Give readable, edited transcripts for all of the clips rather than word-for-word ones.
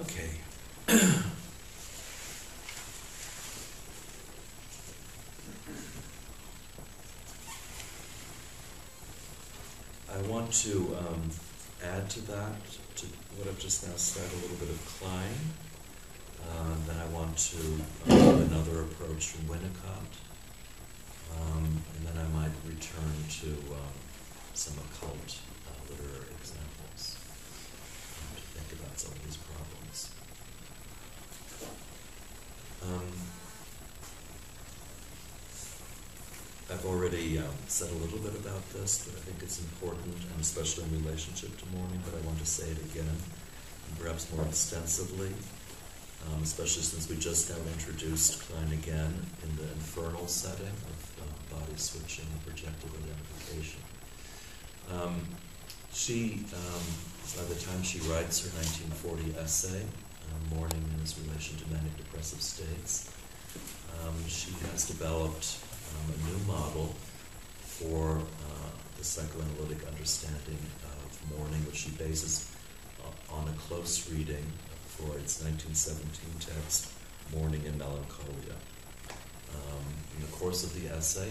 Okay. I want to add to that, to what I've just now said, a little bit of Klein. Then I want to another approach from Winnicott. And then I might return to some occult literary examples to think about some of these problems. I've already said a little bit about this, but I think it's important, and especially in relationship to mourning, but I want to say it again, and perhaps more extensively, especially since we just now introduced Klein again in the infernal setting of body switching and projective identification. She, by the time she writes her 1940 essay, Mourning in His Relation to Many Depressive States, she has developed a new model for the psychoanalytic understanding of mourning, which she bases on a close reading of Freud's 1917 text, Mourning and Melancholia. In the course of the essay,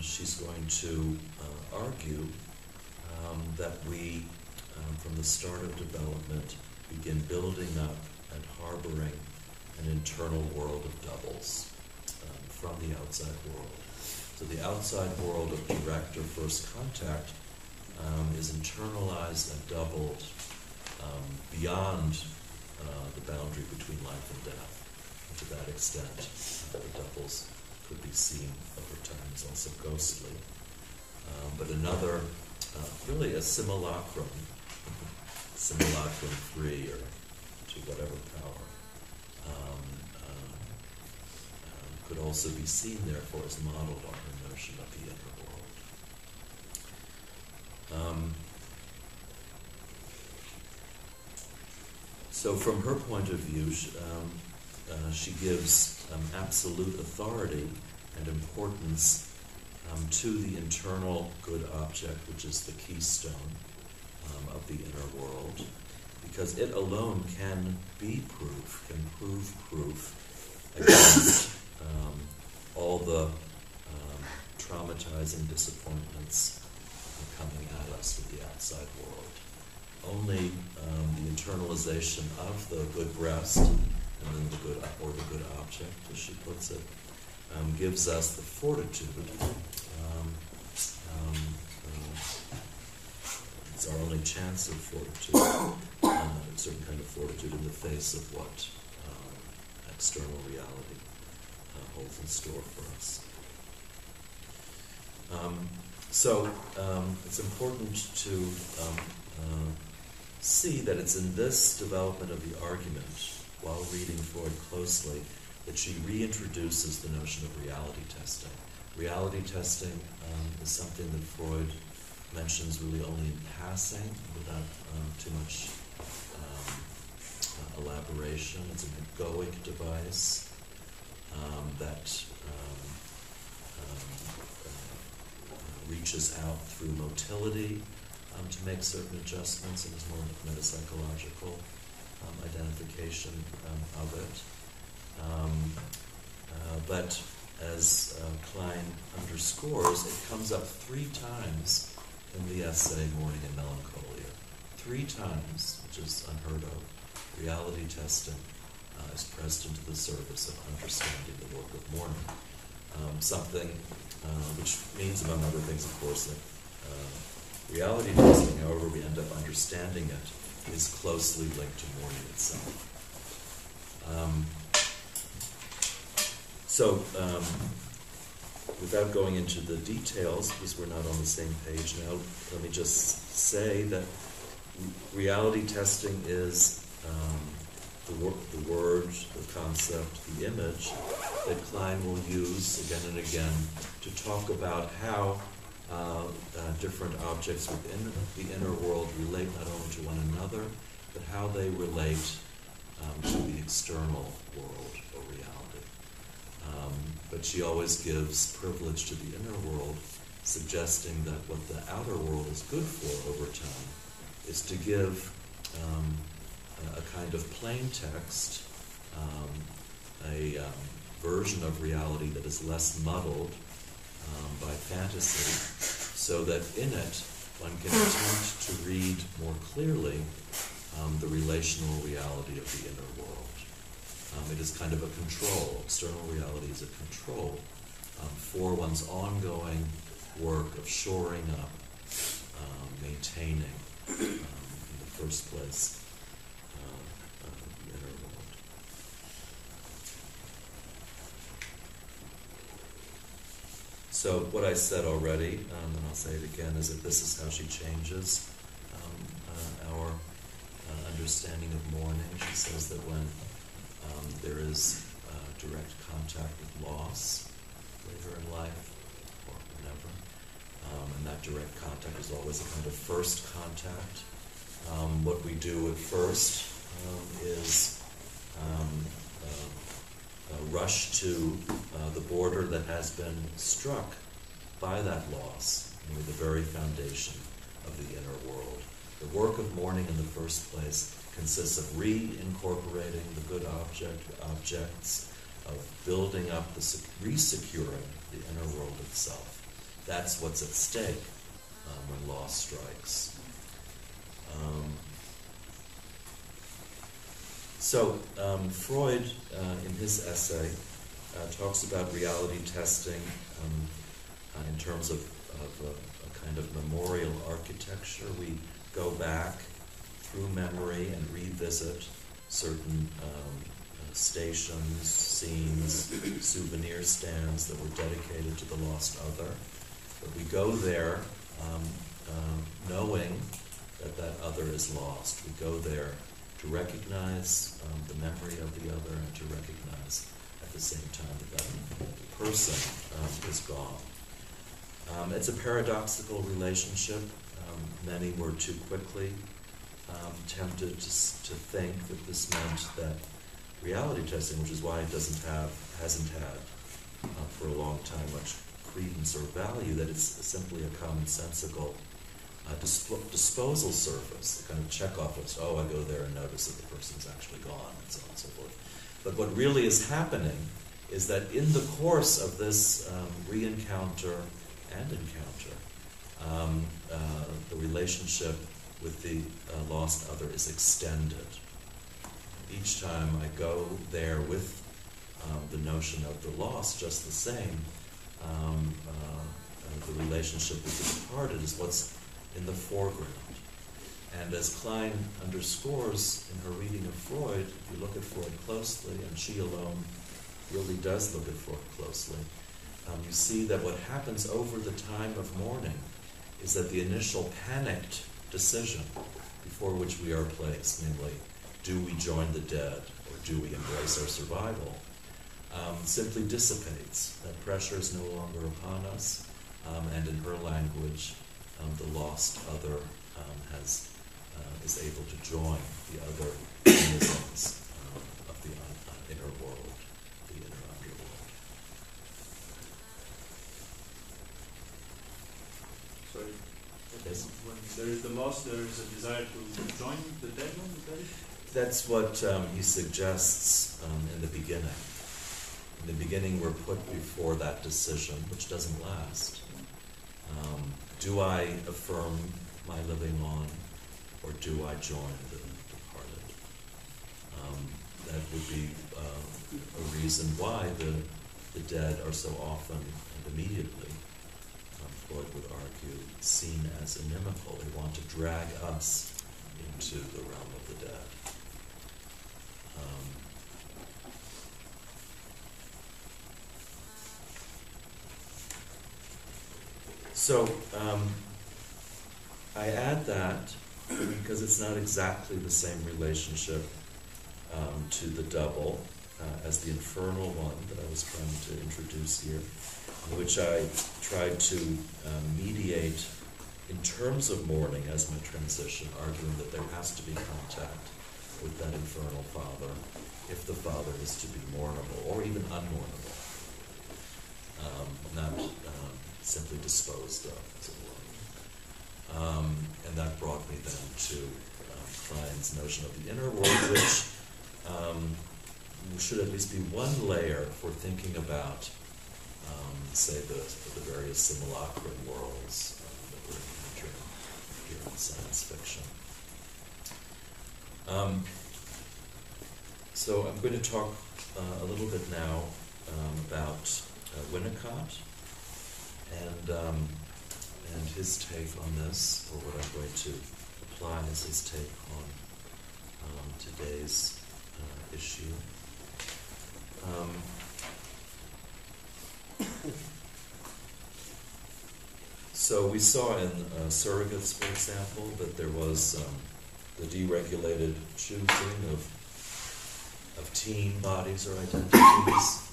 she's going to argue that we, from the start of development, begin building up and harboring an internal world of doubles from the outside world. So the outside world of direct or first contact is internalized and doubled beyond the boundary between life and death. And to that extent, the doubles could be seen over time as also ghostly. But another, really a simulacrum, simulacrum 3 or to whatever power, could also be seen, therefore, as modeled on the notion of the inner world. So from her point of view, she gives absolute authority and importance to the internal good object, which is the keystone of the inner world, because it alone can be proof, can prove proof against all the traumatizing disappointments coming at us from the outside world. Only the internalization of the good breast, and then the good, or the good object, as she puts it, gives us the fortitude. It's our only chance of fortitude, a certain kind of fortitude in the face of what external reality holds in store for us. So it's important to see that it's in this development of the argument, while reading Freud closely, that she reintroduces the notion of reality testing. Reality testing is something that Freud mentions really only in passing, without too much elaboration. It's an egoic device that reaches out through motility to make certain adjustments, and is more metapsychological identification of it. But as Klein underscores, it comes up 3 times in the essay Mourning and Melancholia. 3 times, which is unheard of, reality testing is present to the service of understanding the work of mourning. Something which means, among other things, of course, that reality testing, however we end up understanding it, is closely linked to mourning itself. So without going into the details, because we're not on the same page now, let me just say that reality testing is the word, the concept, the image that Klein will use again and again to talk about how different objects within the inner world relate not only to one another, but how they relate to the external world or reality. But she always gives privilege to the inner world, suggesting that what the outer world is good for over time is to give a kind of plain text, a version of reality that is less muddled by fantasy, so that in it one can attempt to read more clearly the relational reality of the inner world. It is kind of a control. External reality is a control for one's ongoing work of shoring up, maintaining, in the first place, the inner world. So what I said already, and I'll say it again, is that this is how she changes our understanding of mourning. She says that when there is direct contact with loss later in life, or whenever, and that direct contact is always a kind of first contact. What we do at first is rush to the border that has been struck by that loss, you know, the very foundation of the inner world. The work of mourning in the first place consists of reincorporating the good objects, of building up, re-securing the inner world itself. That's what's at stake when loss strikes. Freud, in his essay, talks about reality testing in terms of a kind of memorial architecture. We go back through memory and revisit certain stations, scenes, souvenir stands that were dedicated to the lost other. But we go there knowing that that other is lost. We go there to recognize the memory of the other and to recognize at the same time that that person is gone. It's a paradoxical relationship. Many were too quickly tempted to think that this meant that reality testing, which is why it hasn't had for a long time much credence or value, that it's simply a commonsensical disposal surface, a kind of check-off list. Oh, I go there and notice that the person's actually gone, and so on and so forth. But what really is happening is that in the course of this re-encounter and encounter, the relationship with the lost other is extended. Each time I go there with the notion of the loss, just the same, the relationship with the departed is what's in the foreground. And as Klein underscores in her reading of Freud, if you look at Freud closely, and she alone really does look at Freud closely, you see that what happens over the time of mourning is that the initial panicked decision before which we are placed, namely, do we join the dead or do we embrace our survival, simply dissipates. That pressure is no longer upon us, and in her language, the lost other is able to join the other mechanisms of the inner world, the inner underworld. Sorry. Yes. When there is the loss, there is a desire to join the dead one, is that it? That's what he suggests in the beginning. In the beginning, we're put before that decision, which doesn't last. Do I affirm my living on, or do I join the departed? That would be a reason why the dead are so often and immediately, Freud would argue, seen as inimical. They want to drag us into the realm of the dead. I add that because it's not exactly the same relationship to the double as the infernal one that I was trying to introduce here, in which I tried to mediate in terms of mourning as my transition, arguing that there has to be contact with that infernal father if the father is to be mournable or even unmournable, not simply disposed of, as it were. And that brought me then to Klein's notion of the inner world, which should at least be one layer for thinking about, say, the various simulacra worlds that we're entering here in science fiction. So I'm going to talk a little bit now about Winnicott and his take on this, or what I'm going to apply as his take on today's issue. So we saw in Surrogates, for example, that there was the deregulated choosing of teen bodies or identities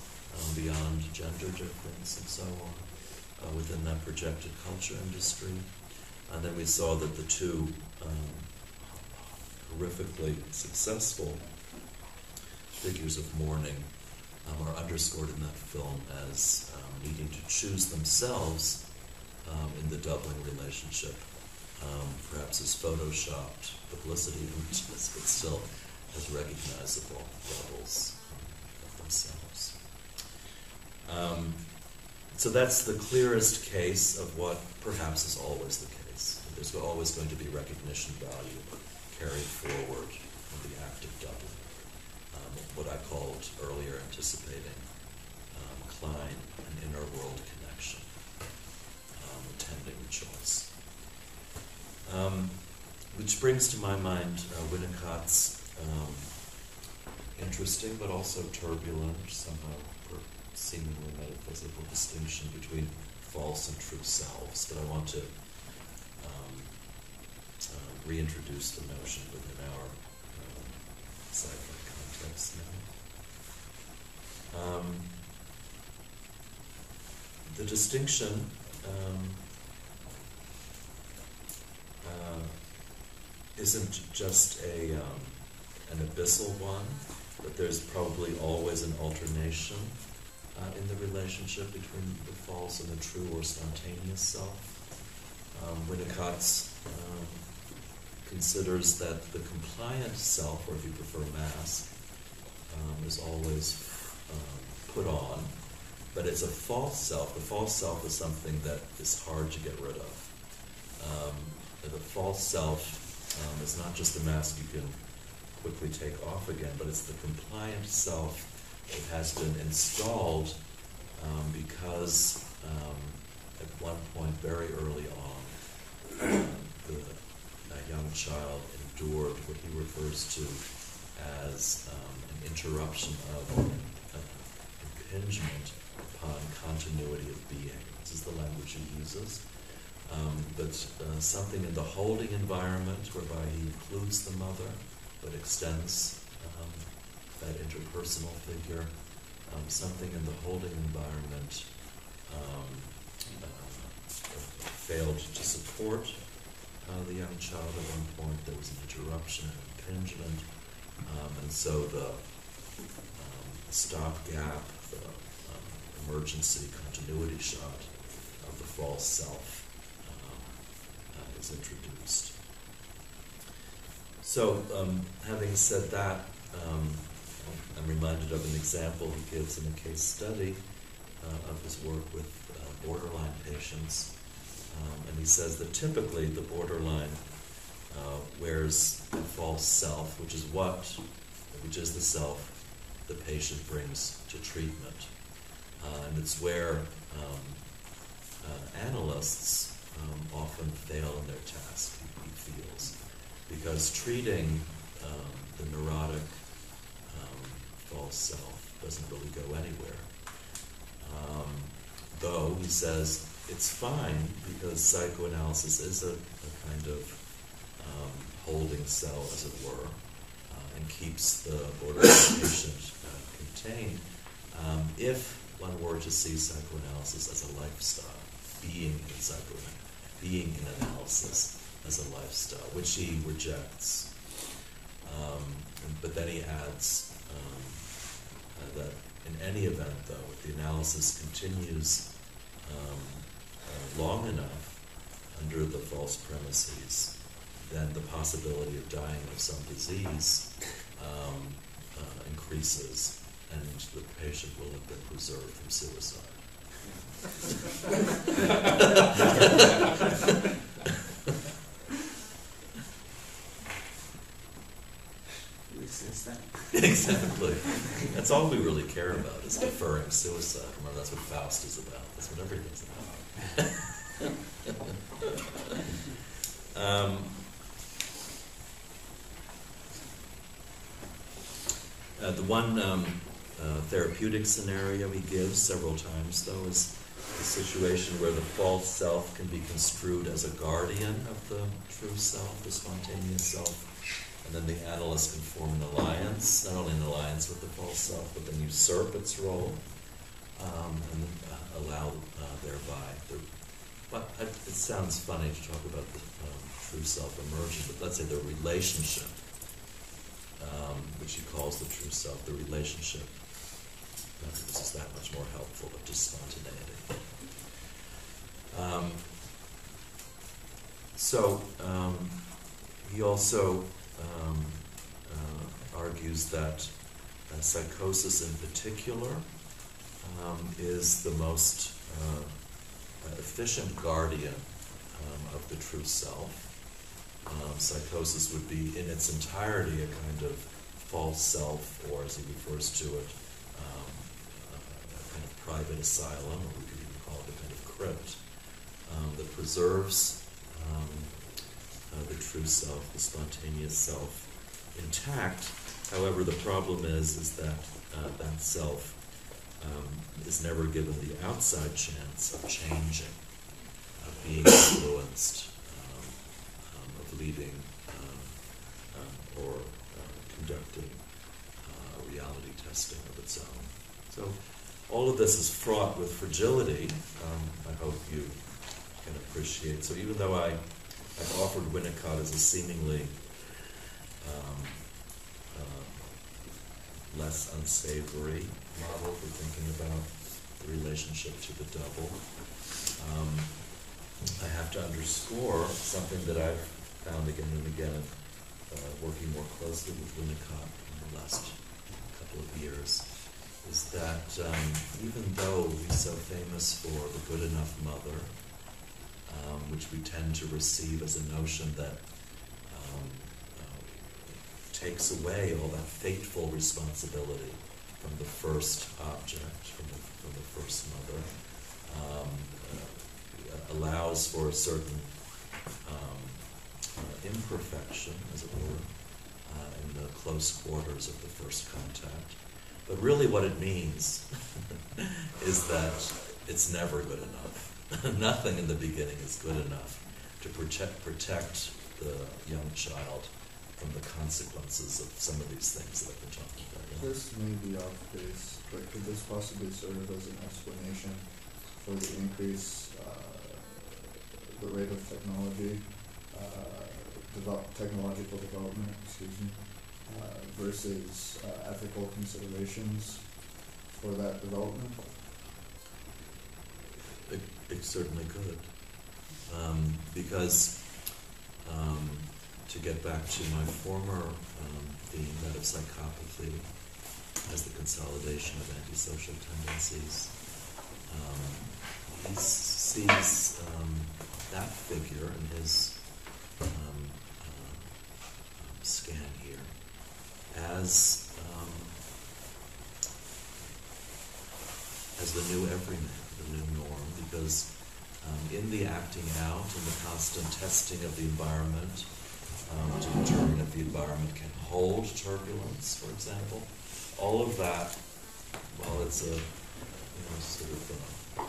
beyond gender difference and so on within that projected culture industry. And then we saw that the two horrifically successful figures of mourning are underscored in that film as needing to choose themselves in the doubling relationship, perhaps as photoshopped publicity images, but still as recognizable levels of themselves. So that's the clearest case of what perhaps is always the case. There's always going to be recognition value carried forward in the act of doubling. What I called earlier, anticipating Klein, an inner world connection, attending the choice. Which brings to my mind Winnicott's interesting but also turbulent, somehow seemingly metaphysical distinction between false and true selves. But I want to reintroduce the notion within our psyche. The distinction isn't just an abyssal one, but there's probably always an alternation in the relationship between the false and the true or spontaneous self. Winnicott considers that the compliant self, or if you prefer mask, is always put on, but it's a false self. The false self is something that is hard to get rid of. The false self is not just a mask you can quickly take off again, but it's the compliant self that has been installed because at one point, very early on, a young child endured what he refers to as an interruption of impingement upon continuity of being. This is the language he uses. But something in the holding environment whereby he includes the mother, but extends that interpersonal figure. Something in the holding environment failed to support the young child at one point. There was an interruption, an impingement. And so the stopgap, the emergency continuity shot of the false self is introduced. So having said that, I'm reminded of an example he gives in a case study of his work with borderline patients. And he says that typically the borderline wears a false self, which is the self the patient brings to treatment. And it's where analysts often fail in their task, he feels, because treating the neurotic false self doesn't really go anywhere. Though, he says, it's fine because psychoanalysis is a kind of holding cell, as it were, and keeps the borderline patient contained. If one were to see psychoanalysis as a lifestyle, being in analysis as a lifestyle, which he rejects, but then he adds that in any event, though, if the analysis continues long enough under the false premises, then the possibility of dying of some disease increases, and the patient will have been preserved from suicide. Exactly. That's all we really care about, is deferring suicide. Remember, that's what Faust is about. That's what everything's about. The one therapeutic scenario he gives several times, though, is the situation where the false self can be construed as a guardian of the true self, the spontaneous self, and then the analyst can form an alliance, not only an alliance with the false self, but then usurp its role and allow thereby. But it sounds funny to talk about the true self emerging, but let's say the relationship, which he calls the true self, the relationship. This is that much more helpful, but just spontaneity. He also argues that psychosis in particular is the most efficient guardian of the true self. Psychosis would be in its entirety a kind of false self, or as he refers to it, kind of private asylum, or we could even call it a kind of crypt, that preserves the true self, the spontaneous self, intact. However, the problem is that that self is never given the outside chance of changing, of being influenced, of leading or conducting reality testing of its own. So all of this is fraught with fragility. I hope you can appreciate. So even though I've offered Winnicott as a seemingly less unsavory model for thinking about the relationship to the double, I have to underscore something that I've found again and again working more closely with Winnicott in the last couple of years, is that even though he's so famous for the good enough mother, which we tend to receive as a notion that takes away all that fateful responsibility from the first object, from the first mother, allows for a certain imperfection, as it were, in the close quarters of the first contact. But really what it means is that it's never good enough. Nothing in the beginning is good enough to protect the young child from the consequences of some of these things that I've been talking about. Yeah? This may be off base, but could this possibly serve as an explanation for the increase, the rate of technology, technological development, versus ethical considerations for that development? It certainly could. Because, to get back to my former theme, that of psychopathy as the consolidation of antisocial tendencies, he sees that figure in his scan here as the new everyman, the new norm, because in the acting out and the constant testing of the environment to determine if the environment can hold turbulence, for example, all of that, while it's a sort of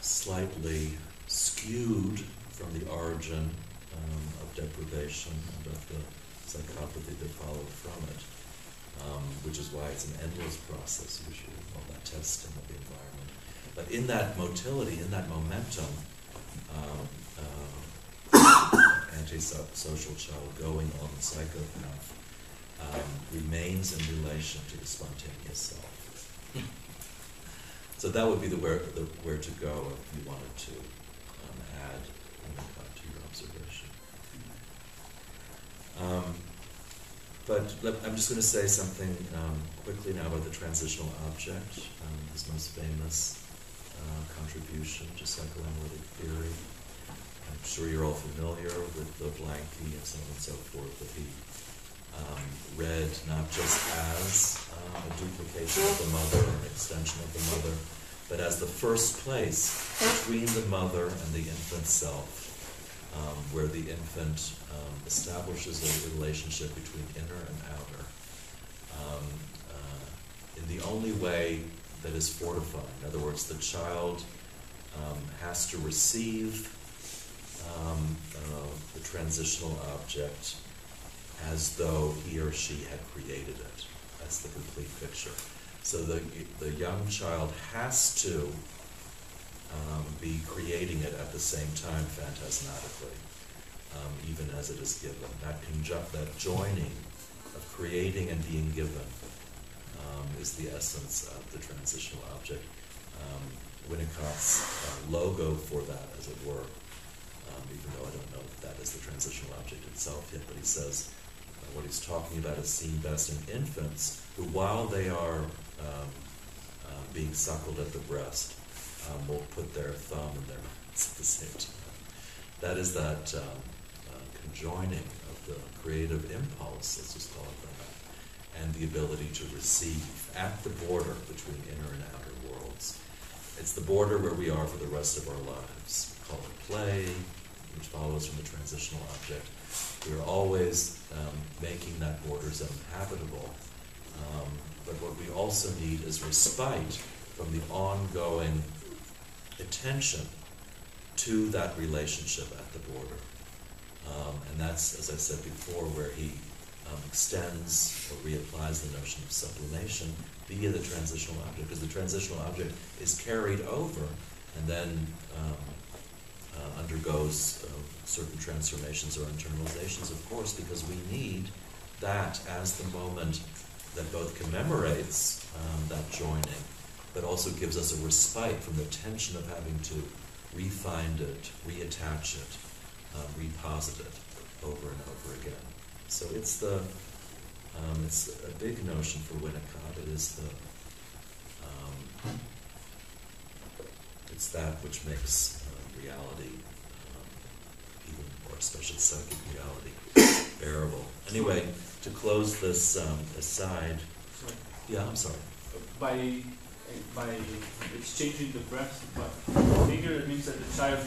slightly skewed from the origin of deprivation and of the psychopathy that followed from it, which is why it's an endless process, usually, all that testing of the environment. But in that motility, in that momentum, anti-social child going on the psychopath remains in relation to the spontaneous self. So that would be the where to go if you wanted to add to your observation. But I'm just going to say something quickly now about the transitional object, his most famous contribution to psychoanalytic theory. I'm sure you're all familiar with the Blanky and so on and so forth, that he read not just as a duplication of the mother or an extension of the mother, but as the first place between the mother and the infant self, where the infant establishes a relationship between inner and outer in the only way that is fortified. In other words, the child has to receive the transitional object as though he or she had created it. That's the complete picture. So the young child has to be creating it at the same time phantasmatically, even as it is given. That joining of creating and being given is the essence of the transitional object. Winnicott's logo for that, as it were, even though I don't know if that is the transitional object itself yet, but he says what he's talking about is seen best in infants who, while they are being suckled at the breast, will put their thumb in their mouths at the same time. That is that conjoining of the creative impulse, let's just call it that, and the ability to receive at the border between inner and outer worlds. It's the border where we are for the rest of our lives. Call it play, which follows from the transitional object. We are always making that border zone habitable, but what we also need is respite from the ongoing attention to that relationship at the border. And that's, as I said before, where he extends or reapplies the notion of sublimation via the transitional object, because the transitional object is carried over and then undergoes certain transformations or internalizations, of course, because we need that as the moment that both commemorates that joining, but also gives us a respite from the tension of having to refind it, reattach it, reposit it over and over again. So it's the it's a big notion for Winnicott. It is the it's that which makes reality, even more especially psychic reality, bearable. Anyway, to close this aside, sorry. Yeah, I'm sorry. By exchanging the breath, but figure it means that the child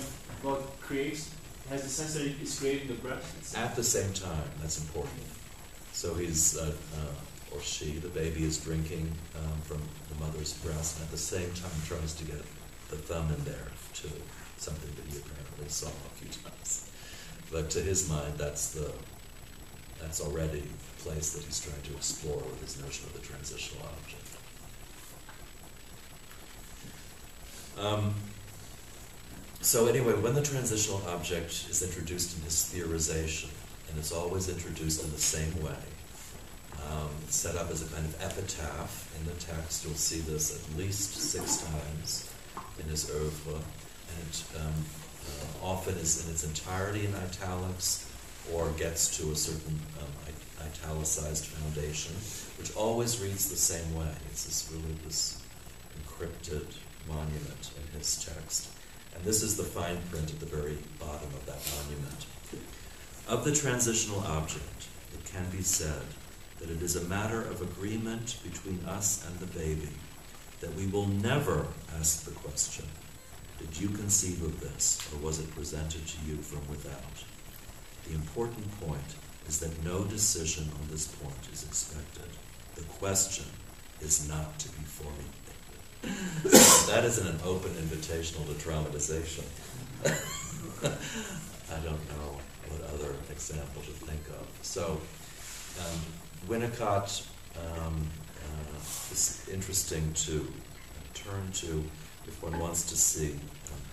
God creates has the sense that it is creating the breath itself. At the same time. That's important. So he's or she, the baby, is drinking from the mother's breast, and at the same time tries to get the thumb in there too. Something that he apparently saw a few times, but to his mind, that's already the place that he's trying to explore with his notion of the transitional object. So anyway, when the transitional object is introduced in his theorization, and it's always introduced in the same way, it's set up as a kind of epitaph in the text. You'll see this at least 6 times in his oeuvre, and it often is in its entirety in italics, or gets to a certain italicized foundation, which always reads the same way. It's this encrypted monument in his text. And this is the fine print at the very bottom of that monument. Of the transitional object, it can be said that it is a matter of agreement between us and the baby, that we will never ask the question, did you conceive of this, or was it presented to you from without? The important point is that no decision on this point is expected. The question is not to be formulated. So that isn't an open invitational to traumatization. I don't know what other example to think of. So Winnicott is interesting to turn to if one wants to see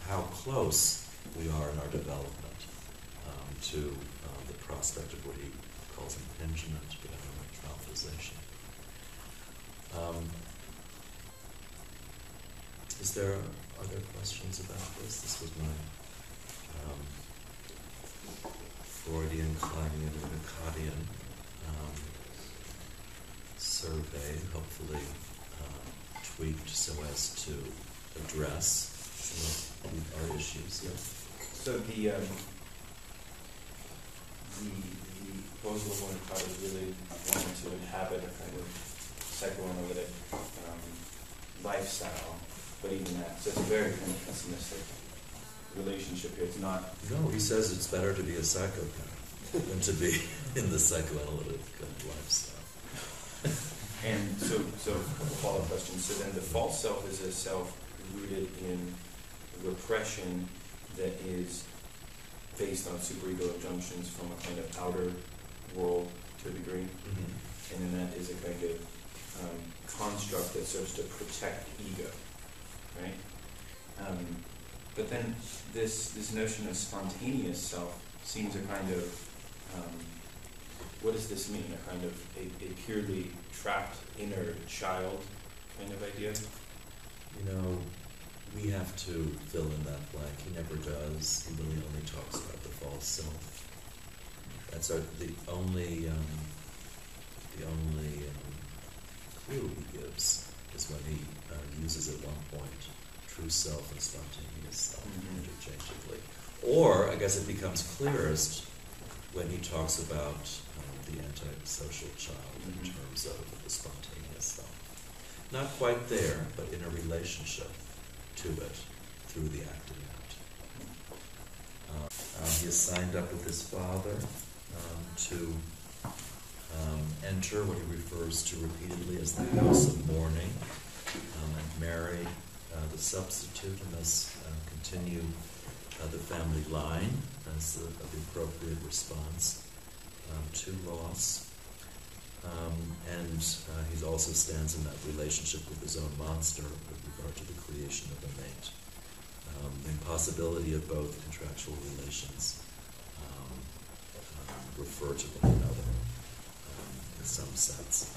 how close we are in our development to the prospect of what he calls impingement, but I don't know, traumatization. Are there questions about this? This was my Freudian, Kleinian, and Winnicottian survey, hopefully tweaked so as to address some of our issues. Yeah. So the proposal of Winnicott is really wanting to inhabit a kind of psychoanalytic lifestyle, but even that, so it's a very kind of pessimistic relationship here. It's not. No, he says it's better to be a psychopath than to be in the psychoanalytic lifestyle. And so a follow-up question. So then the false self is a self rooted in repression that is based on superego injunctions from a kind of outer world to a degree. Mm-hmm. And then that is a kind of construct that serves to protect ego, right? But then this notion of spontaneous self seems a kind of, what does this mean? A kind of a purely trapped inner child kind of idea? You know, we have to fill in that blank. He never does. He really only talks about the false self. That's the only clue he gives is when he uses at one point true self and spontaneous self interchangeably. Or, I guess it becomes clearest when he talks about the antisocial child in terms of the spontaneous self. Not quite there, but in a relationship to it through the acting out. He is signed up with his father to enter what he refers to repeatedly as the house of mourning and marry the substitute, and thus continue the family line as the appropriate response to loss. And he also stands in that relationship with his own monster with regard to the creation of a mate. The impossibility of both contractual relations refer to one another in some sense.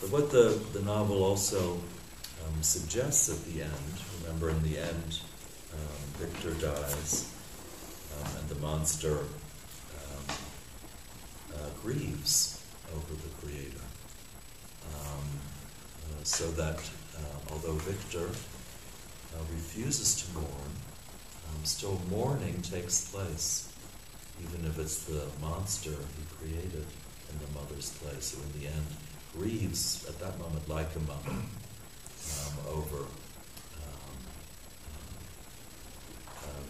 But what the novel also suggests at the end, remember in the end, Victor dies, and the monster grieves over the creator. So that although Victor refuses to mourn, still mourning takes place, even if it's the monster he created in the mother's place, who in the end grieves at that moment like a mother over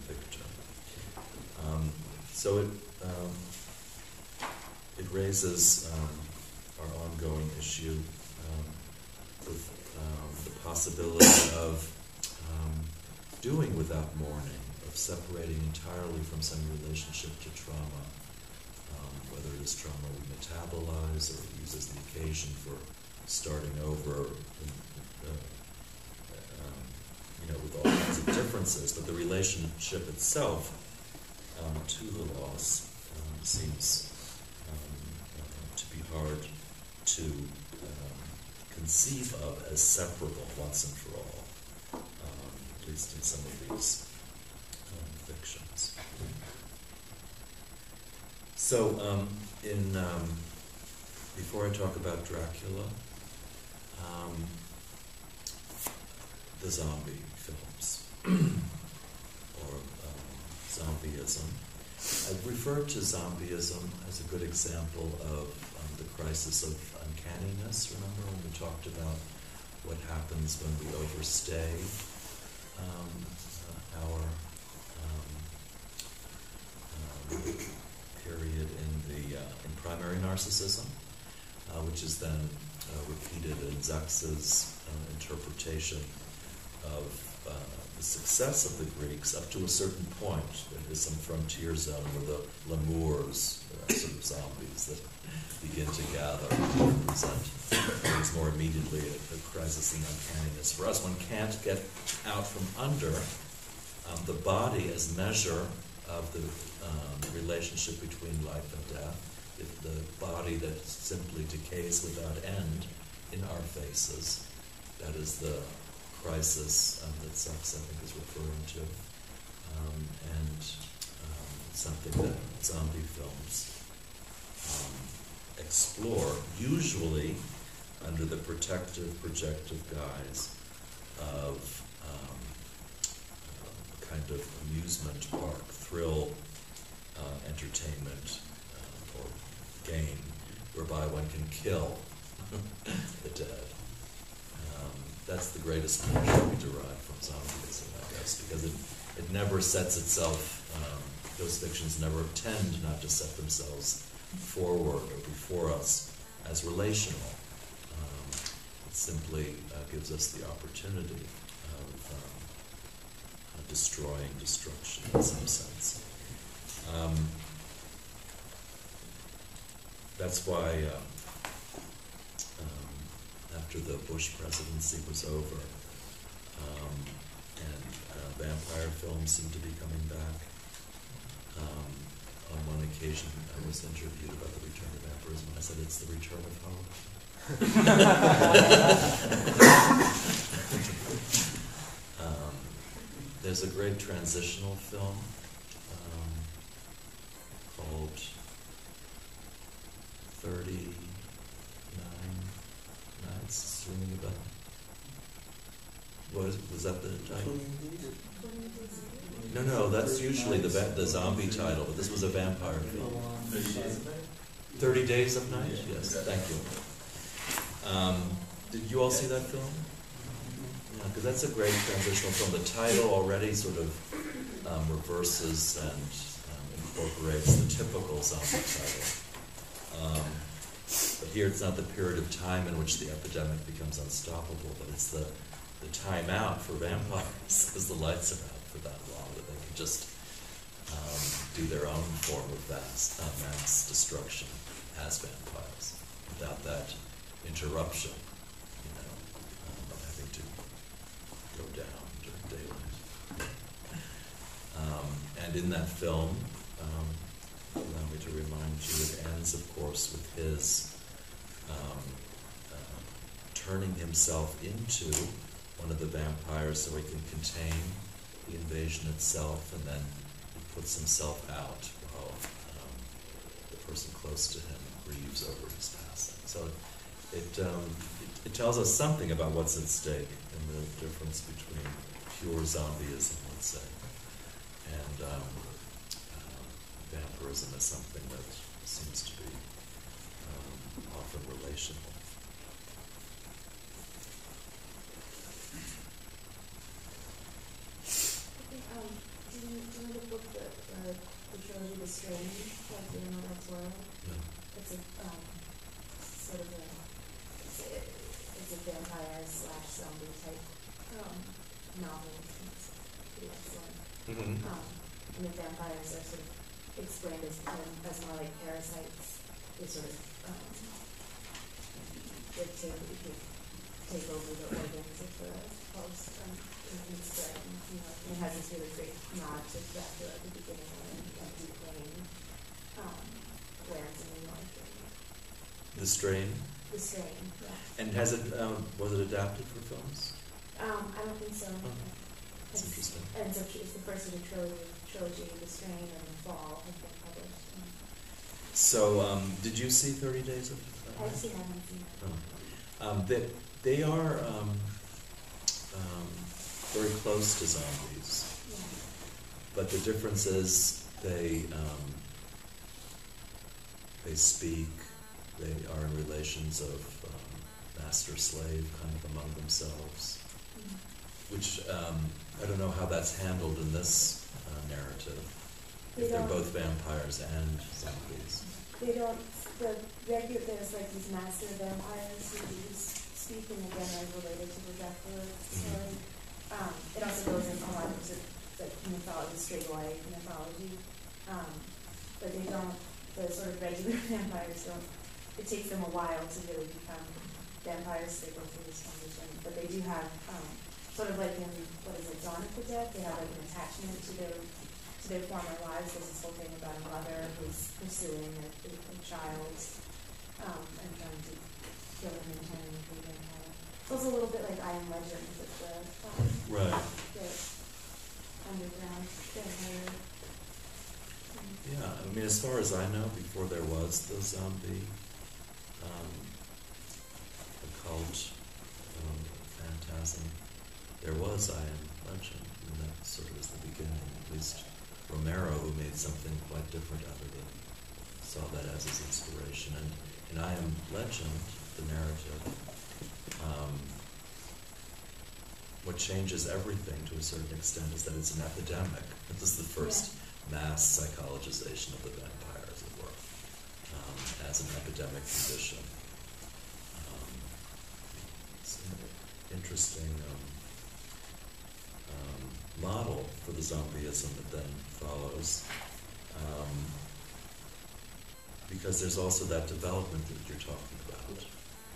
Victor. So it raises our ongoing issue with the possibility of doing without mourning, of separating entirely from some relationship to trauma, whether it is trauma we metabolize or use as the occasion for starting over, with all kinds of differences. But the relationship itself to the loss seems to be hard to conceive of as separable once and for all, at least in some of these fictions. So, before I talk about Dracula, the zombie films, or zombieism. I've referred to zombieism as a good example of the crisis of uncanniness. Remember when we talked about what happens when we overstay our period in primary narcissism, which is then repeated in Zux's interpretation of the success of the Greeks up to a certain point. There is some frontier zone where the Lemurs, sort of zombies that begin to gather and present. It's more immediately a crisis in uncanniness. For us, one can't get out from under the body as measure of the relationship between life and death. If the body that simply decays without end in our faces, that is the crisis that Sachs, I think, is referring to, and something that zombie films explore, usually under the protective, projective guise of kind of amusement park, thrill, entertainment, or game, whereby one can kill the dead. That's the greatest pleasure we derive from zombieism, I guess, because it never sets itself, those fictions never tend not to set themselves forward or before us as relational. It simply gives us the opportunity of destroying destruction in some sense. That's why after the Bush presidency was over, and vampire films seemed to be coming back. On one occasion, I was interviewed about the return of vampirism, and I said, it's the return of hope. There's a great transitional film called 39 Nights, ringing a bell. What was that the title? No, that's usually the zombie title, but this was a vampire film. 30 Days of Night? Yes, thank you. Did you all see that film? Yeah, because that's a great transitional film. The title already sort of reverses and incorporates the typical zombie title. But here it's not the period of time in which the epidemic becomes unstoppable, but it's the time out for vampires, because the lights are out for that long, that they can just do their own form of mass destruction as vampires, without that interruption, you know, of having to go down during daylight. And in that film, allow me to remind you, it ends, of course, with his turning himself into one of the vampires so he can contain the invasion itself, and then he puts himself out while the person close to him grieves over his passing. So it tells us something about what's at stake and the difference between pure zombieism, let's say, and vampirism as something that seems to be often relational. Do you know the book that the trilogy The Strain, like the Animal That's Wild? No. It's a sort of it's a vampire / zombie type novel. It's pretty excellent. Mm-hmm. And the vampires are sort of explained as more like parasites. They sort of take over the organs of the host. And it has this really great nod to Dracula at the beginning when he's playing lands in the north. The Strain? The Strain, yeah. And has it, was it adapted for films? I don't think so. Oh. That's interesting. And so it's the first of the trilogy, The Strain and The Fall, have been published. So, did you see 30 Days of Night? I haven't seen it. Oh. They are very close to zombies, yeah. But the difference is they speak, they are in relations of master-slave kind of among themselves, mm-hmm. Which I don't know how that's handled in this narrative. If they're both vampires and zombies. They don't. There's like these master vampires who speak, and again are related to the Dracula story. Mm-hmm. It also goes into a lot of like mythology, straight away mythology. But they don't. The sort of regular vampires don't. It takes them a while to really become vampires. They go through this transition, but they do have sort of like in Dawn of the Dead. They have like an attachment to their former lives. There's this whole thing about a mother who's pursuing a child and trying to kill him and turn him into a vampire. It's also a little bit like I Am Legend, with the underground vampire. Yeah, I mean, as far as I know, before there was the zombie occult phantasm, there was I Am Legend, and that sort of was the beginning. At least Romero, who made something quite different out of it, saw that as his inspiration. And I Am Legend, the narrative, what changes everything to a certain extent is that it's an epidemic. This is the first mass psychologization of the vampire, as it were, as an epidemic condition. It's an interesting model for the zombieism that then follows, because there's also that development that you're talking about,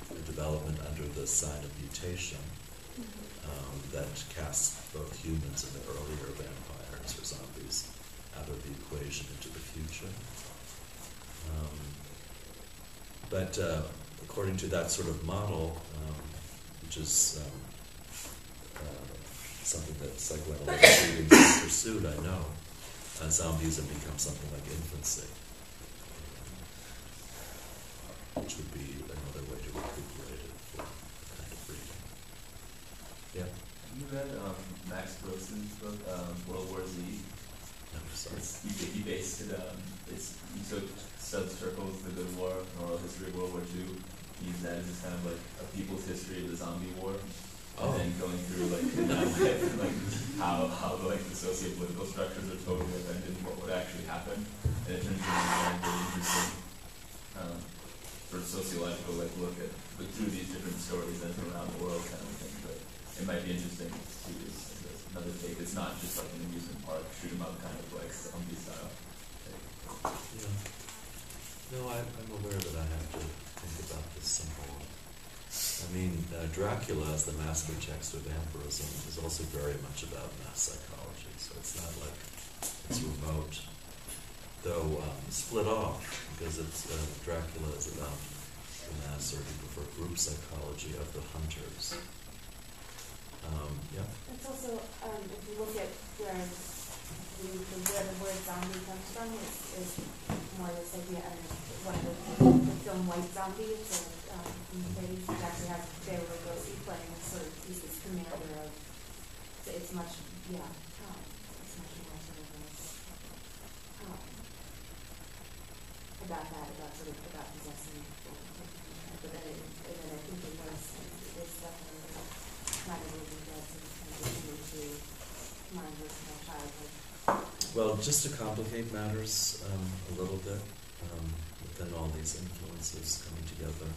the development under the sign of mutation that casts both humans and the earlier vampires or zombies out of the equation into the future. But according to that sort of model, which is something that psychoanalytic students have pursued, I know, zombies have become something like infancy, which would be another way to recuperate it for a kind of freedom. Yeah? Have you read Max Wilson's book, World War Z? No, sorry. You based it on, you took sub-circles, the Good War, moral history of World War II, and used that as kind of like a people's history of the zombie war. Oh. And then going through how the socio-political structures are totally offended and what would actually happen. And it turns out it's really interesting for sociological look at through these different stories and from around the world kind of thing. But it might be interesting to use another take. It's not just like an amusement park, shoot 'em up kind of like zombie style. Like, yeah. No, I'm aware that I have to think about this somehow. I mean, Dracula as the master text of vampirism is also very much about mass psychology, so it's not like it's remote, though split off, because it's, Dracula is about the mass, or if you prefer, group psychology of the hunters. Yeah? It's also, if you look at where the word zombie comes from, it's more this idea of one of the film White Zombie, in the 30s, you actually have Bela Lugosi playing sort of this commander of, it's much, yeah, it's much more sort of about that, about possessing people. But then I think it was, it's definitely not a movie that's continuing to mind with my childhood. Well, just to complicate matters a little bit, within all these influences coming together,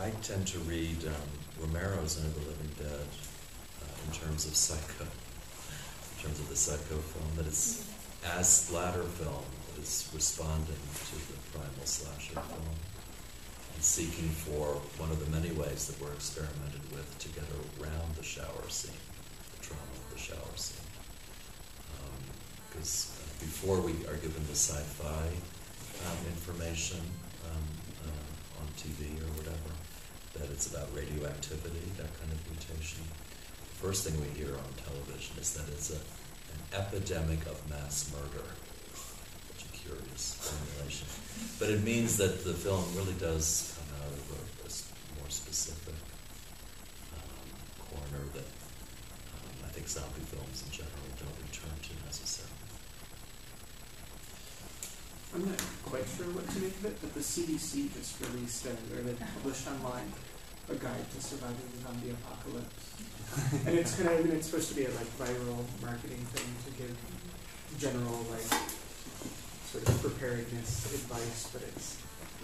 I tend to read Romero's Night of the Living Dead in terms of Psycho, in terms of the Psycho film, that is as splatter film that is responding to the primal slasher film and seeking for one of the many ways that we're experimented with to get around the shower scene, the trauma of the shower scene. Because before we are given the sci-fi information, on TV or whatever, that it's about radioactivity, that kind of mutation. The first thing we hear on television is that it's an epidemic of mass murder, which is a curious formulation. But it means that the film really does come out of a more specific corner that I think zombie films in general don't return to necessarily. I'm not quite sure what to make of it, but the CDC just released, or they published online, a guide to surviving the zombie apocalypse. And it's kind of, I mean, it's supposed to be a like viral marketing thing to give general like sort of preparedness advice, but it's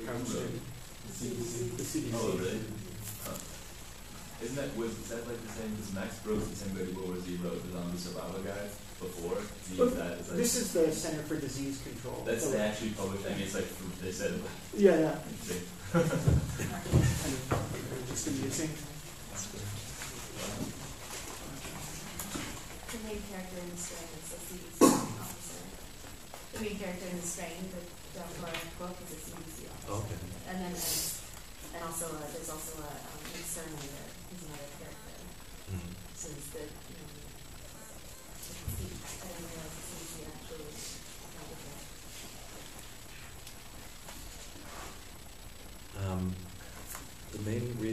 couched in the CDC. Oh, really? Huh. Isn't that like the same? Because Max Brooks, the same way World War Z wrote the zombie survival guide before. Like, this is the Center for Disease Control. That's they actually published. I mean, it's like they said. Like, yeah, yeah. Just amusing. The main character in The Strain is a CDC officer. The main character in The Strain, the book, is a CDC officer. Okay. And then there's also a exterminator is another character. So it's the. I didn't realize the CDC actually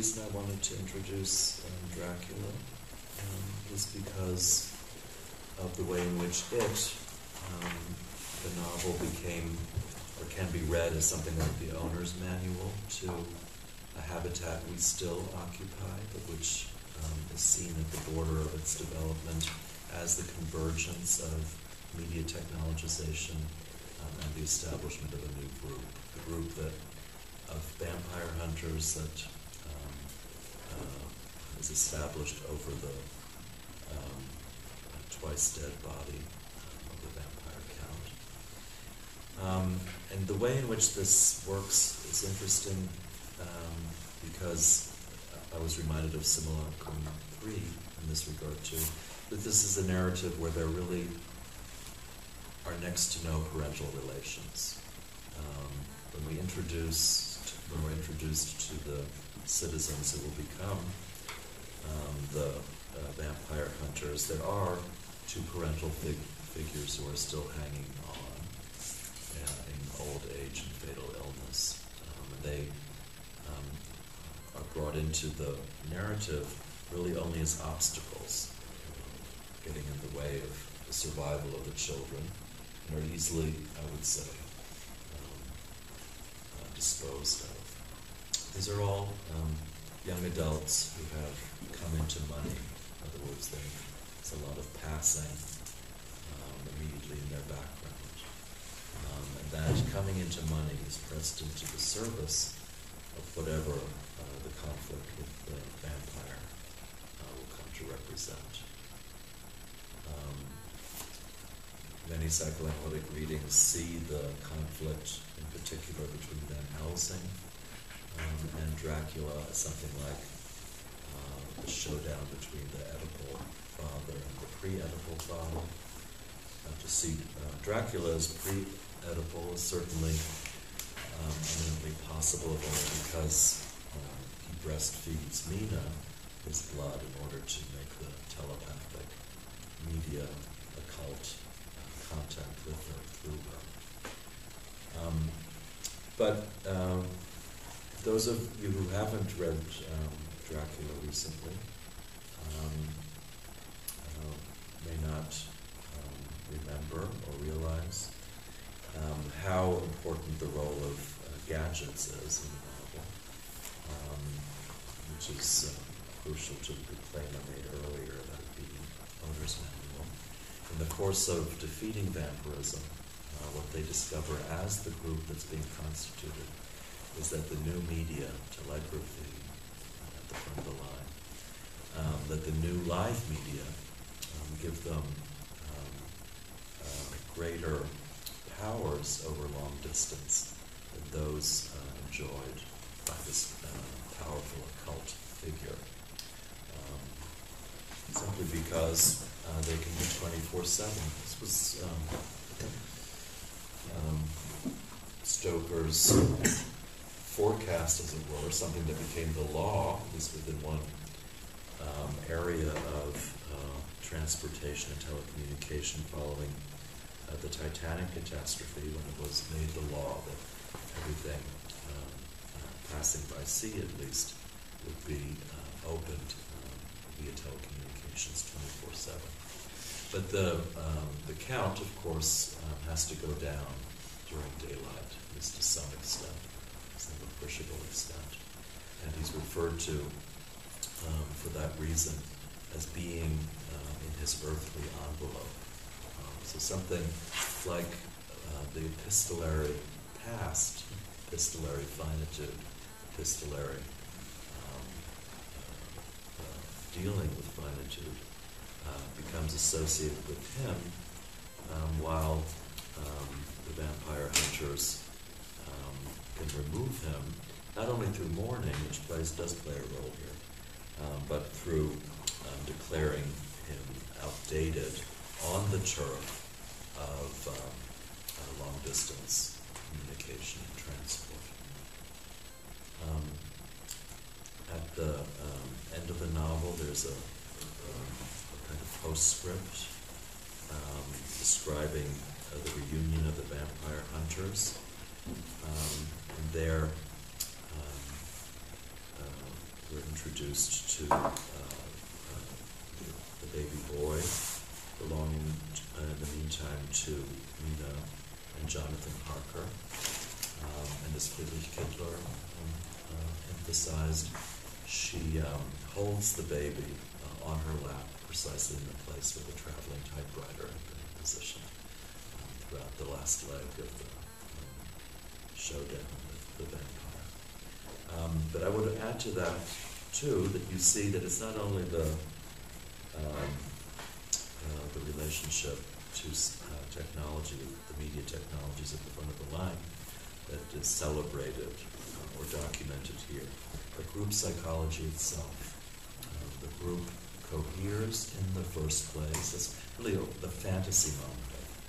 reason I wanted to introduce Dracula is because of the way in which it, the novel, became or can be read as something like the owner's manual to a habitat we still occupy, but which is seen at the border of its development as the convergence of media technologization and the establishment of a new group, the group that of vampire hunters that is established over the twice dead body of the vampire count. And the way in which this works is interesting because I was reminded of Simulacrum 3 in this regard too, that this is a narrative where there really are next to no parental relations. When we're introduced to the citizens who will become the vampire hunters, there are two parental figures who are still hanging on in old age and fatal illness. And they are brought into the narrative really only as obstacles, getting in the way of the survival of the children, and are easily, I would say, disposed of. These are all young adults who have come into money. In other words, there's a lot of passing immediately in their background. And that coming into money is pressed into the service of whatever the conflict with the vampire will come to represent. Many psychoanalytic readings see the conflict in particular between Van Helsing and Dracula as something like the showdown between the Oedipal father and the pre-Oedipal father. To see Dracula as pre-Oedipal is certainly eminently possible only because he breastfeeds Mina his blood in order to make the telepathic media occult contact with her, through her. But those of you who haven't read Dracula recently may not remember or realize how important the role of gadgets is in the novel, which is crucial to the claim I made earlier about the owner's manual. In the course of defeating vampirism, what they discover as the group that's being constituted is that the new media, telegraphy, at the front of the line, that the new live media give them greater powers over long distance than those enjoyed by this powerful occult figure. Simply because they can be 24/7. This was Stoker's forecast, as it were, something that became the law, at least within one area of transportation and telecommunication following the Titanic catastrophe, when it was made the law that everything passing by sea, at least, would be opened via telecommunications 24/7. But the count, of course, has to go down during daylight, at least to some extent, some appreciable extent. And he's referred to, for that reason, as being in his earthly envelope. So something like the epistolary past, epistolary finitude, epistolary dealing with finitude becomes associated with him, while the vampire hunters can remove him, not only through mourning, which does play a role here, but through declaring him outdated on the turf of long-distance communication and transport. At the end of the novel, there's a kind of postscript describing the reunion of the vampire hunters. And there, we're introduced to the baby boy, belonging in the meantime to Mina and Jonathan Harker, and as Friedrich Kittler emphasized, she holds the baby on her lap precisely in the place where the traveling typewriter had been positioned throughout the last leg of the showdown with the vampire. But I would add to that, too, that you see that it's not only the relationship to technology, the media technologies at the front of the line, that is celebrated or documented here, but group psychology itself. The group coheres in the first place. It's really the fantasy moment, I think,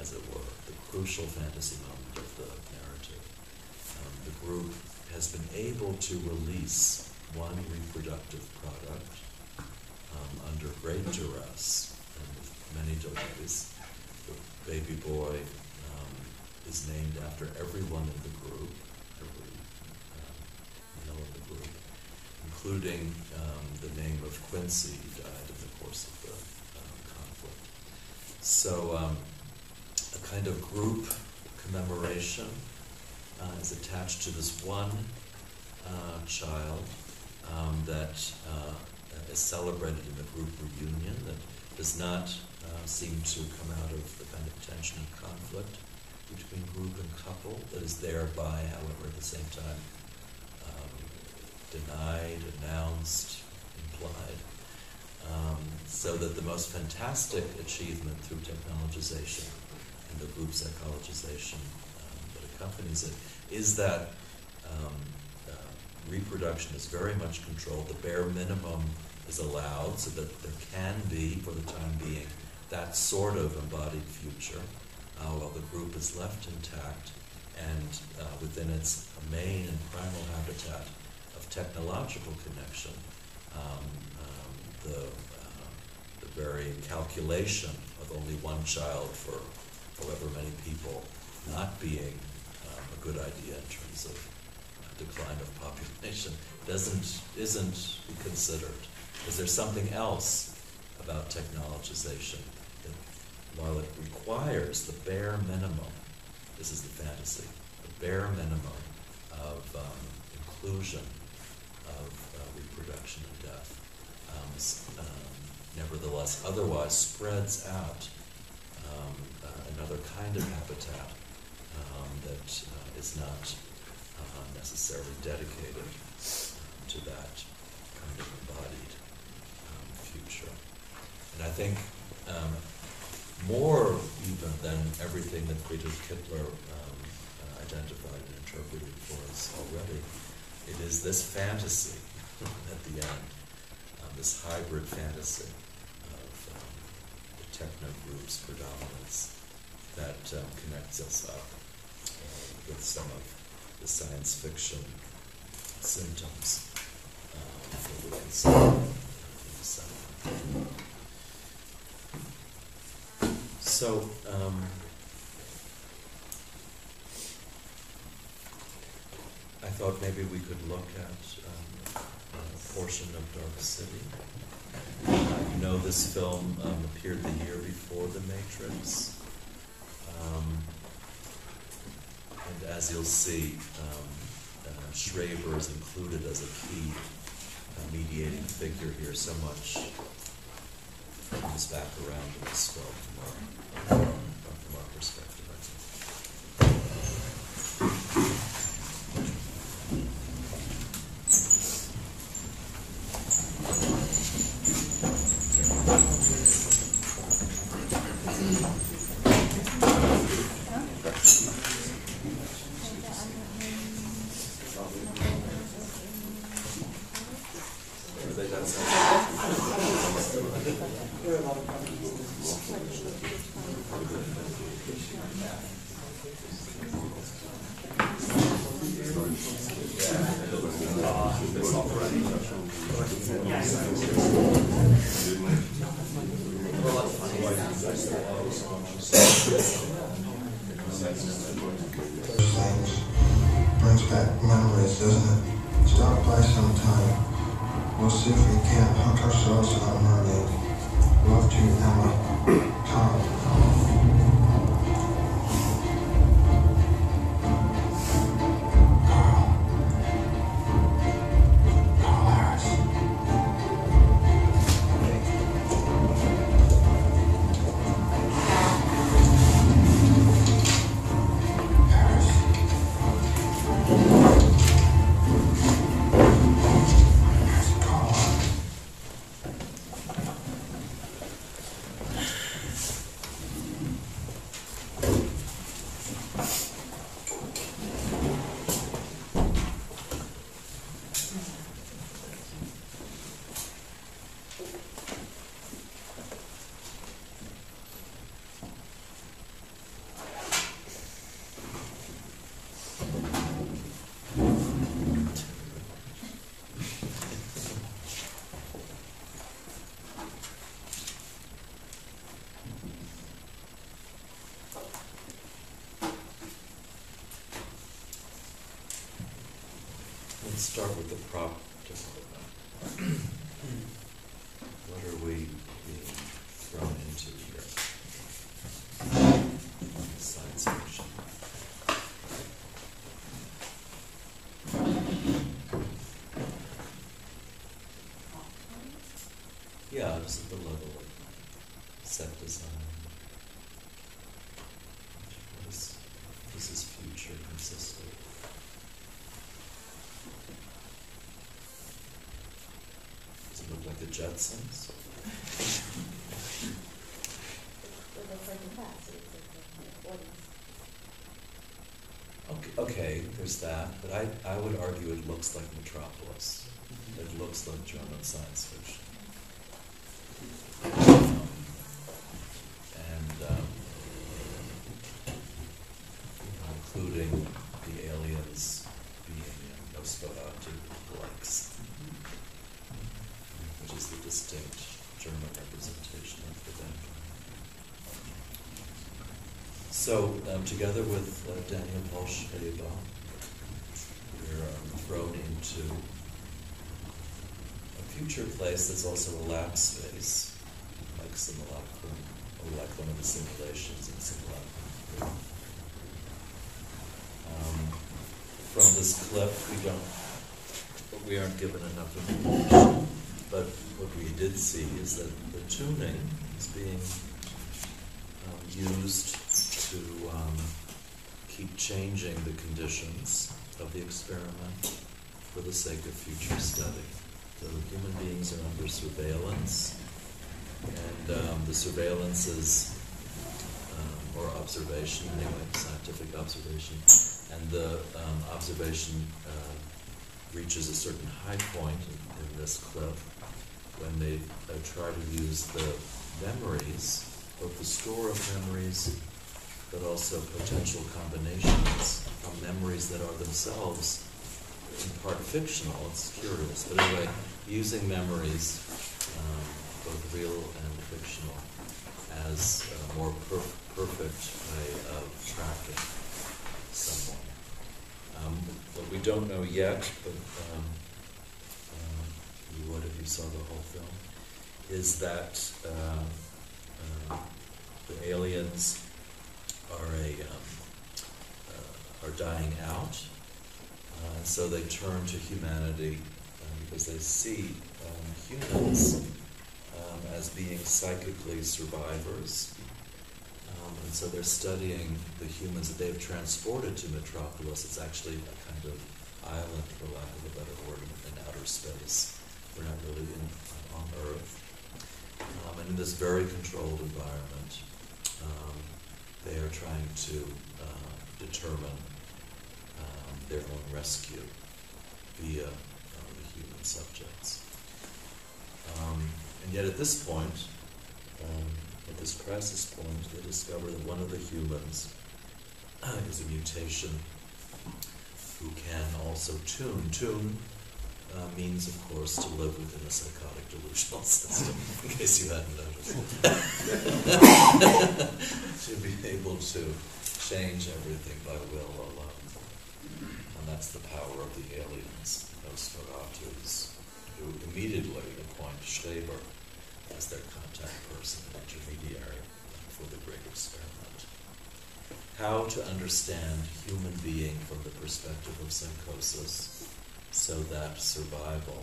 as it were, the crucial fantasy moment of the narrative. The group has been able to release one reproductive product under great duress and with many delays. The baby boy is named after everyone in the group, every male in the group, including the name of Quincy, who died in the course of the conflict. So a kind of group commemoration is attached to this one child that is celebrated in the group reunion, that does not seem to come out of the kind of tension and conflict between group and couple that is thereby, however, at the same time denied, announced, implied, so that the most fantastic achievement through technologization and the group psychologization that accompanies it is that reproduction is very much controlled. The bare minimum is allowed so that there can be, for the time being, that sort of embodied future, while the group is left intact and within its main and primal habitat of technological connection, the very calculation of only one child for however many people not being a good idea in terms of decline of population isn't considered. Is there something else about technologization that, while it requires the bare minimum, this is the fantasy, the bare minimum of inclusion of reproduction and death, nevertheless otherwise spreads out another kind of habitat that is not necessarily dedicated to that kind of embodied future. And I think more even than everything that Friedrich Kittler identified and interpreted for us already, it is this fantasy at the end, this hybrid fantasy of the techno group's predominance that connects us up with some of the science fiction symptoms that we can see in the summer. So, I thought maybe we could look at a portion of Dark City. You know, this film appeared the year before The Matrix. And as you'll see, Schreber is included as a key mediating figure here. So much comes back around in this film from our perspective, I think. Brings back memories, doesn't it? Stop by sometime. We'll see if we can't hook ourselves on a mermaid. Love to, Emma. Tom. Start with the prop. What are we being thrown into here? Science fiction. Yeah, just at the level of set design. What is this future consist of? Like the Jetsons. Okay, there's that, but I would argue it looks like Metropolis. It looks like German science fiction. Including the aliens being Nosferatu blanks. Which is the distinct German representation of the vampire. So, together with Daniel Paul Schreber, we're thrown into a future place that's also a lab space, like simulacrum, or like one of the simulations in simulacrum. From this clip, we aren't given enough information. But what we did see is that the tuning is being used to keep changing the conditions of the experiment for the sake of future study. So human beings are under surveillance, and the surveillance is, or observation anyway, scientific observation, and the observation reaches a certain high point in this clip when they try to use the memories, both the store of memories, but also potential combinations of memories that are themselves in part fictional. It's curious, but anyway, using memories, both real and fictional, as a more perfect way of tracking someone. What we don't know yet, but you would if you saw the whole film, is that the aliens are dying out, so they turn to humanity because they see humans as being psychically survivors. And so they're studying the humans that they've transported to Metropolis. It's actually a kind of island, for lack of a better word, in outer space. We're not really on Earth. And in this very controlled environment, they are trying to determine their own rescue via the human subjects. And yet at this point, at this crisis point, they discover that one of the humans is a mutation who can also tune. Tune means, of course, to live within a psychotic delusional system, in case you hadn't noticed. To be able to change everything by will alone. And that's the power of the aliens, Nosferatu's, who immediately appointed Schreber as their contact person and intermediary for the great experiment. How to understand human being from the perspective of psychosis so that survival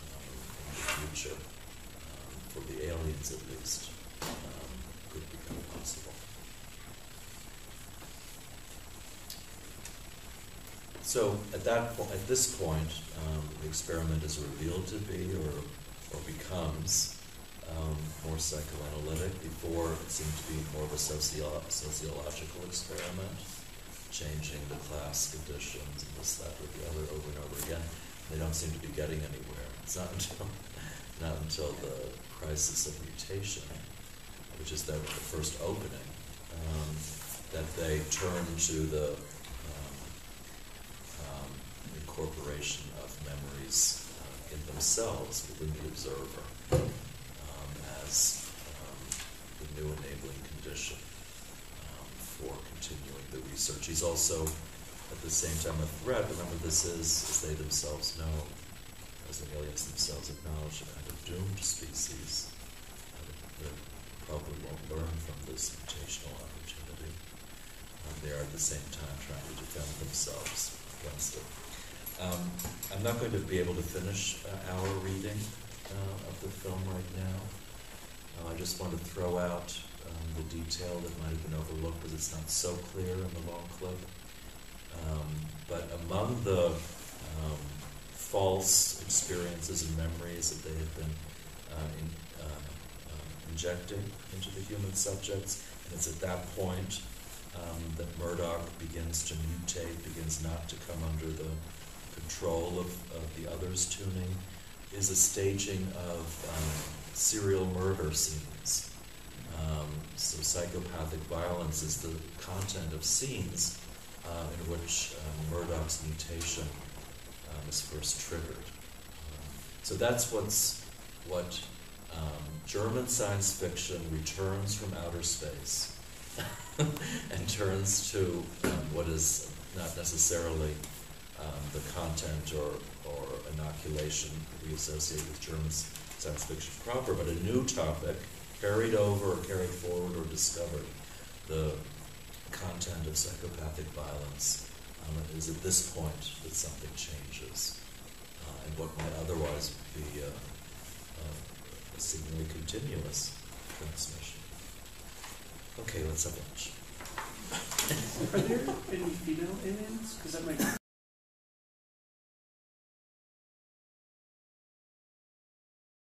in the future, for the aliens at least, could become possible. So at this point, the experiment is revealed to be or becomes more psychoanalytic. Before, it seemed to be more of a sociological experiment, changing the class conditions and this, that, or the other over and over again. They don't seem to be getting anywhere. It's not until the crisis of mutation, which is the first opening, that they turn to the incorporation of memories in themselves within the observer as the new enabling condition for continuing the research. He's also, at the same time, a threat. Remember, this is, as they themselves know, as the aliens themselves acknowledge, a kind of doomed species that probably won't learn from this mutational opportunity. They are, at the same time, trying to defend themselves against it. I'm not going to be able to finish our reading of the film right now. I just want to throw out the detail that might have been overlooked because it's not so clear in the long clip. But among the false experiences and memories that they had been injecting into the human subjects, and it's at that point that Murdoch begins to mutate, begins not to come under the control of the others tuning, is a staging of serial murder scenes. So psychopathic violence is the content of scenes in which Murdoch's mutation is first triggered. So that's what German science fiction returns from outer space and turns to what is not necessarily the content or inoculation that we associate with German science fiction proper, but a new topic carried over or carried forward or discovered. The content of psychopathic violence is at this point that something changes, and what might otherwise be a seemingly continuous transmission. Okay, let's have lunch. Are there any female aliens? Because that might